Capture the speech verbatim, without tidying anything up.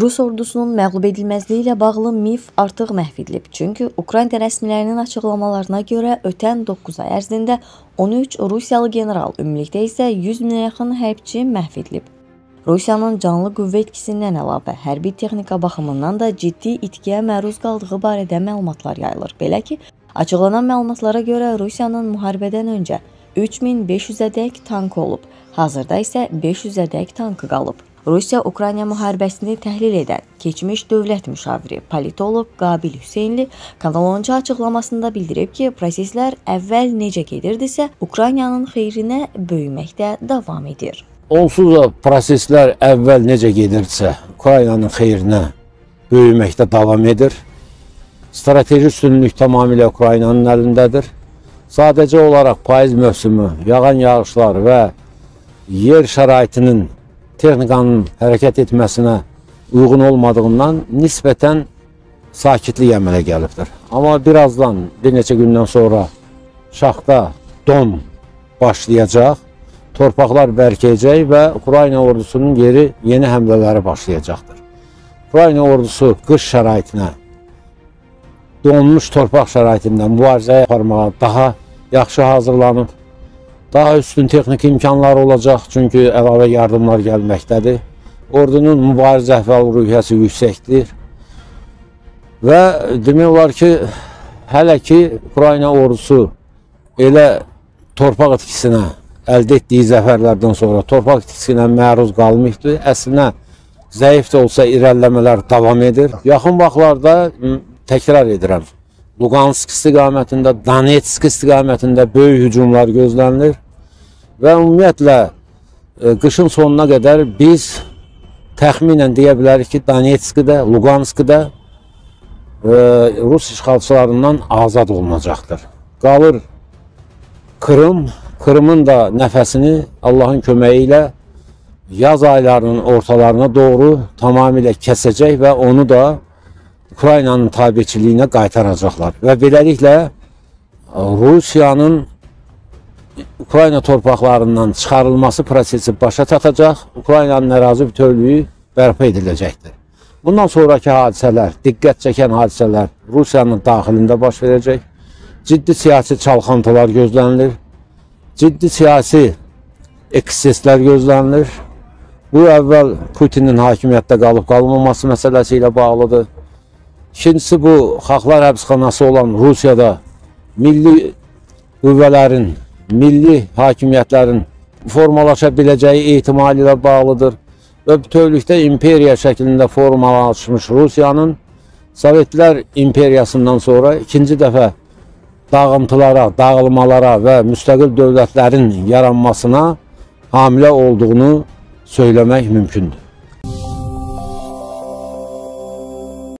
Rus ordusunun məğlub edilməzliyiyle bağlı mif artıq məhv edilib. Çünki Ukrayna rəsmilərinin açıqlamalarına görə ötən doqquz ay ərzində on üç Rusiyalı general, ümumilikdə isə yüz minə yaxın hərbçi məhv edilib. Rusiyanın canlı qüvvə etkisindən əlavə hərbi texnika baxımından da ciddi itkiyə məruz qaldığı barədə məlumatlar yayılır. Belə ki, açıqlanan məlumatlara görə Rusiyanın müharibədən öncə üç min beş yüzə dək tank olub, hazırda isə beş yüzə dək tankı qalıb. Rusiya-Ukrayna müharibəsini təhlil edən keçmiş dövlət müşaviri politolog Qabil Hüseyinli Kanal onuncu açıqlamasında bildirib ki, proseslər əvvəl necə gedirdisə, Ukraynanın xeyrinə böyüməkdə davam edir. Onsuz da proseslər əvvəl necə gedirdisə, Ukraynanın xeyrinə böyüməkdə davam edir. Strateji üstünlük tamamilə Ukraynanın əlindədir. Sadəcə olaraq payız mövsümü, yağan yağışlar və yer şəraitinin texnikanın hərəkət etməsinə uyğun olmadığından nisbətən sakitlik əmələ gəlibdir. Amma birazdan, bir neçə gündən sonra şaxta don başlayacaq, torpaqlar bərkəyəcək və Ukrayna ordusunun yeri yeni həmlələri başlayacaqdır. Ukrayna ordusu qış şəraitinə, donmuş torpaq şəraitində mübarizə aparmağa daha yaxşı hazırlanıb. Daha üstün texniki imkanlar olacaq, çünki əlavə yardımlar gəlməkdədir. Ordunun mübarizə ruhiyyəsi yüksəkdir. Və demək olar ki, hələ ki, Ukrayna ordusu elə torpaq itkisinə, əldə etdiyi zəfərlərdən sonra torpaq itkisinə məruz qalmışdı. Əslində, zəif də olsa irəliləmələr davam edir. Yaxın vaxtlarda, təkrar edirəm, Lugansk istiqamətində, Donetsk istiqamətində böyük hücumlar gözlənilir və ümumiyyətlə qışın sonuna qədər biz təxminən deyə bilərik ki, Donetskdə, Luganskda Rus işğalçılarından azad olunacaqdır. Qalır Kırım, Kırımın da nəfəsini Allahın köməyi ilə yaz aylarının ortalarına doğru tamamilə kəsəcək və onu da Ukraynanın tabiçiliyinə qaytaracaqlar və beləliklə Rusiyanın Ukrayna torpaqlarından çıxarılması prosesi başa çatacaq, Ukraynanın ərazi bütövlüyü bərpa ediləcəkdir. Bundan sonraki hadisələr, diqqət çəkən hadisələr Rusiyanın daxilində baş verəcək, ciddi siyasi çalxantılar gözlənilir, ciddi siyasi ekseslər gözlənilir. Bu əvvəl Putinin hakimiyyətdə qalıb-qalmaması məsələsi ilə bağlıdır. İkincisi, bu xalqlar həbsxanası olan Rusiyada milli qüvvələrin, milli hakimiyyətlərin formalaşa biləcəyi ehtimali ilə bağlıdır və bütövlükdə imperiya şəklində formalaşmış Rusiyanın Sovetlər imperiyasından sonra ikinci dəfə dağıntılara, dağılmalara və müstəqil dövlətlərin yaranmasına hamilə olduğunu söyləmək mümkündür.